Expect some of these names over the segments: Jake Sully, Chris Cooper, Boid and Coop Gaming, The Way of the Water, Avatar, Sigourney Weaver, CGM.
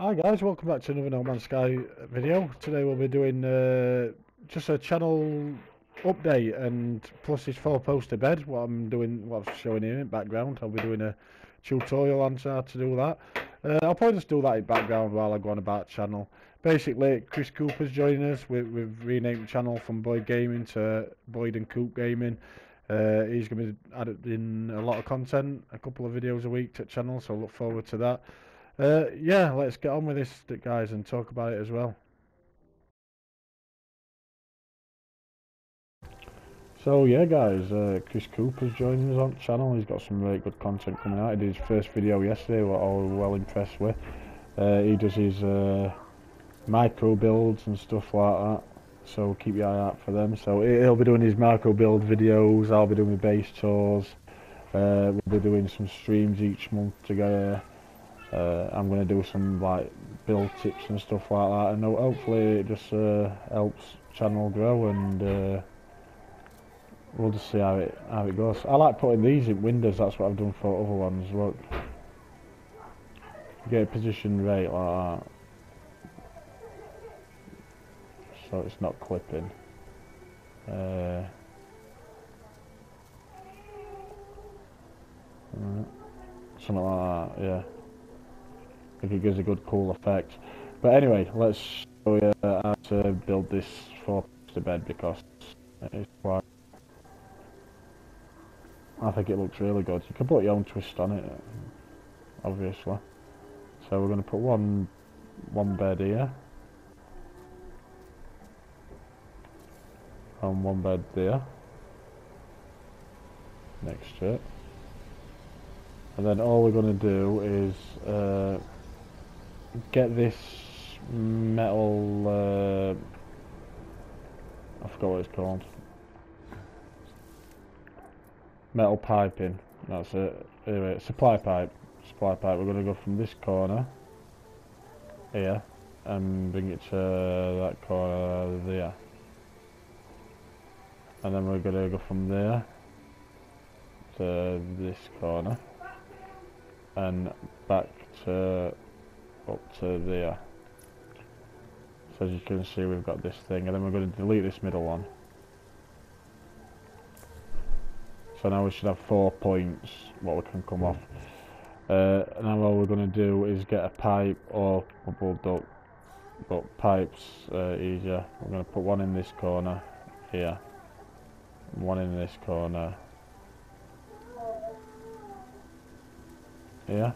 Hi guys, welcome back to another No Man's Sky video. Today we'll be doing just a channel update and plus this 4-poster bed. What I'm doing, what I'm showing here in background, I'll be doing a tutorial on how to do that. I'll probably just do that in background while I go on about channel. Basically, Chris Cooper's joining us. We've renamed the channel from Boid Gaming to Boid and Coop Gaming. He's going to be adding a lot of content, a couple of videos a week to the channel, so look forward to that. Yeah, let's get on with this, guys, and talk about it as well. So yeah, guys, Chris Cooper's joining us on the channel. He's got some really good content coming out. He did his first video yesterday, what I was well impressed with. He does his micro builds and stuff like that, so keep your eye out for them. So he'll be doing his micro build videos, I'll be doing my base tours, we'll be doing some streams each month together. I'm going to do some like build tips and stuff like that, and hopefully it just helps channel grow, and we'll just see how it goes. I like putting these in windows. That's what I've done for other ones. Look, you get a position right like that, so it's not clipping. Something like that, yeah. If it gives a good cool effect. But anyway, let's show you how to build this 4-poster bed, because it's quite, I think it looks really good. You can put your own twist on it, obviously. So we're going to put one bed here and one bed there next to it, and then all we're going to do is get this metal, I forgot what it's called, metal piping, that's it. Anyway, supply pipe, we're going to go from this corner here and bring it to that corner there, and then we're going to go from there to this corner and back to up to there. So as you can see, we've got this thing, and then we're going to delete this middle one. So now we should have 4 points what we can come off. Now all we're going to do is get a pipe or bubble duct, but pipes easier. We're going to put one in this corner here, one in this corner here.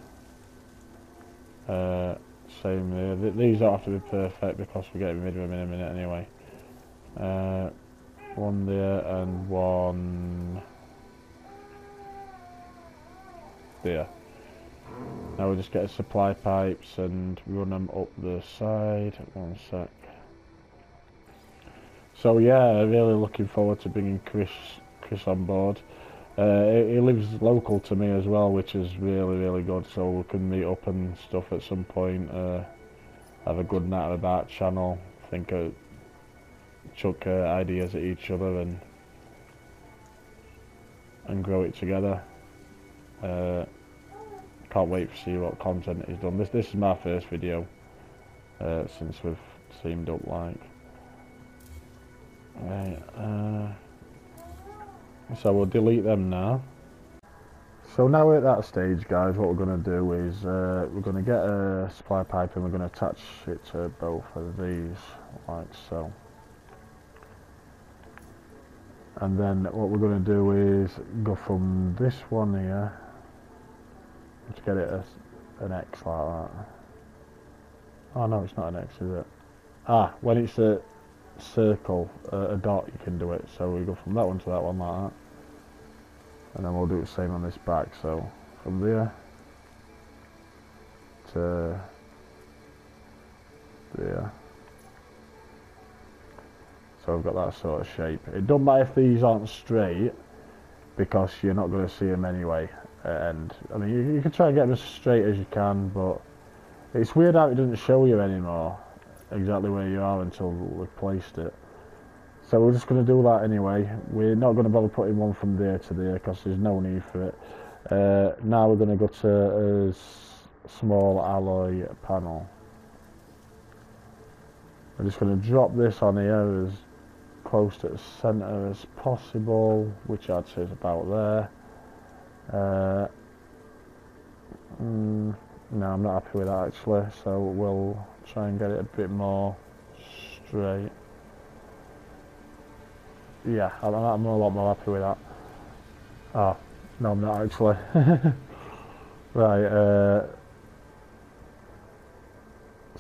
Same there. These don't have to be perfect because we're getting rid of them in a minute anyway. One there and one there. Now we'll just get supply pipes and run them up the side. One sec. So yeah, really looking forward to bringing Chris on board. He lives local to me as well, which is really good, so we can meet up and stuff at some point, have a good night about channel, think of chuck ideas at each other and grow it together. Can't wait to see what content he's done. This is my first video since we've teamed up, like. Right, so we'll delete them now. So now we're at that stage, guys, what we're going to do is we're going to get a supply pipe and we're going to attach it to both of these, like so. And then what we're going to do is go from this one here to get it an X like that. Oh no, it's not an X, is it? Ah, when it's a circle, a dot, you can do it. So we go from that one to that one like that, and then we'll do the same on this back. So from there to there, so we've got that sort of shape. It doesn't matter if these aren't straight, because you're not going to see them anyway, and I mean you can try and get them as straight as you can, but it's weird how it doesn't show you anymore exactly where you are until we've placed it. So we're just going to do that anyway. We're not going to bother putting one from there to there because there's no need for it. Now we're going to go to a small alloy panel. We're just going to drop this on here as close to the centre as possible, which I'd say is about there. No, I'm not happy with that actually, so we'll try and get it a bit more straight. Yeah, I'm a lot more happy with that. Oh, no, I'm not actually. Right,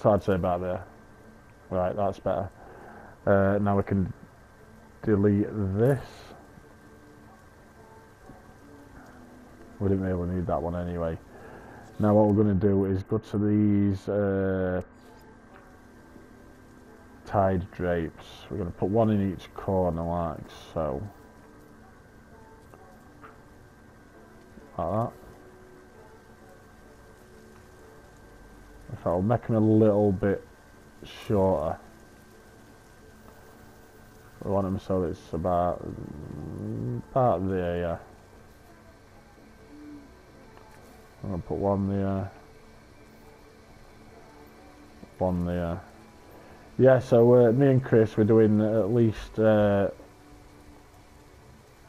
so I'd say about there. Right, that's better. Now we can delete this. We didn't really need that one anyway. Now what we're going to do is go to these tied drapes. We're going to put one in each corner like so. Like that. So I'll make them a little bit shorter. We want them so it's about there, yeah. I'm going to put one there. Yeah, so me and Chris, we're doing at least 2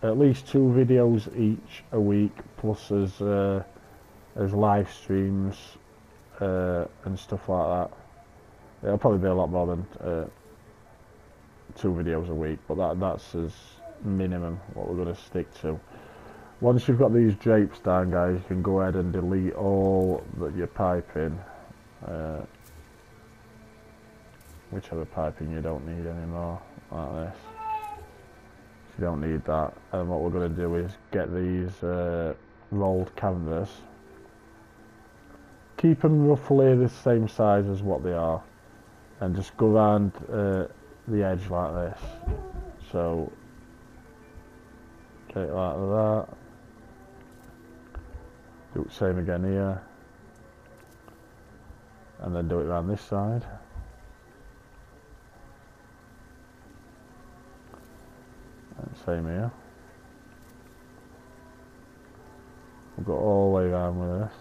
videos each a week, plus as live streams and stuff like that. It'll probably be a lot more than 2 videos a week, but that's as minimum what we're going to stick to. Once you've got these drapes down, guys, you can go ahead and delete all that you're piping, whichever piping you don't need anymore, like this. So you don't need that. And what we're going to do is get these rolled canvas. Keep them roughly the same size as what they are, and just go around the edge like this. So take it like that. Do the same again here, and then do it around this side. And same here. We'll go all the way around with this.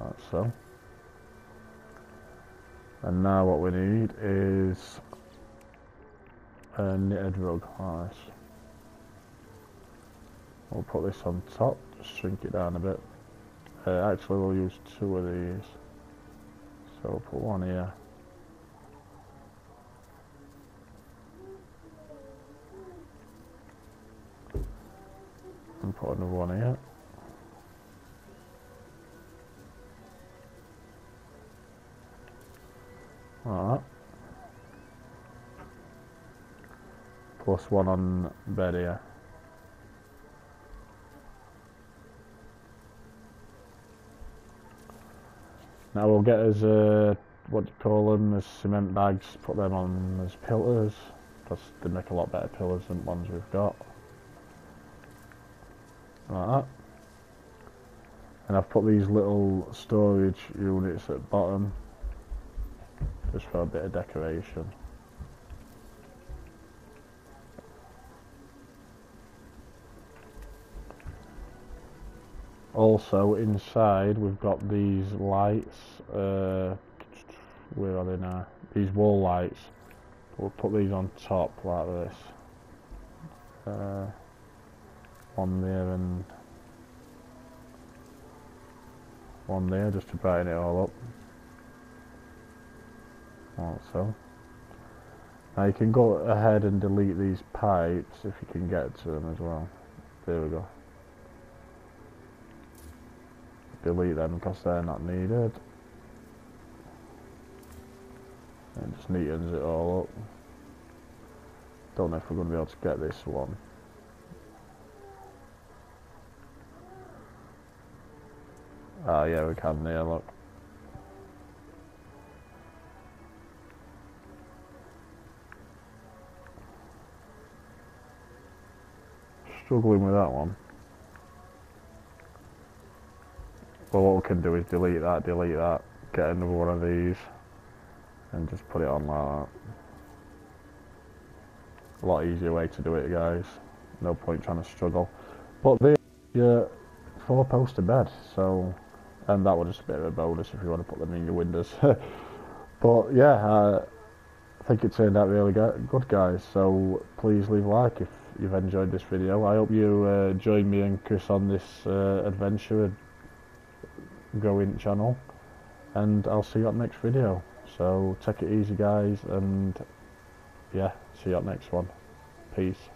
Like so. And now what we need is a knitted rug harness. We'll put this on top, just shrink it down a bit. Actually, we'll use 2 of these. So we'll put one here. And put another one here. Like that. Plus one on bed here. Now we'll get as what do you call them, as cement bags, put them on as pillars, because they make a lot better pillars than the ones we've got. Like that. And I've put these little storage units at the bottom, just for a bit of decoration. Also inside we've got these lights, where are they now? These wall lights. We'll put these on top like this. One there and one there, just to brighten it all up. Like so. Now you can go ahead and delete these pipes if you can get to them as well. There we go. Delete them because they're not needed. And just neatens it all up. Don't know if we're going to be able to get this one. Ah, yeah, we can there, look. Struggling with that one. But what we can do is delete that, get another one of these, and just put it on like that. A lot easier way to do it, guys. No point trying to struggle. But there's your 4-poster bed, so and that was just a bit of a bonus if you want to put them in your windows. But yeah, I think it turned out really good, guys, so please leave a like if you've enjoyed this video. I hope you join me and Chris on this adventure going channel, and I'll see you at the next video. So take it easy, guys, and yeah, see you at the next one. Peace.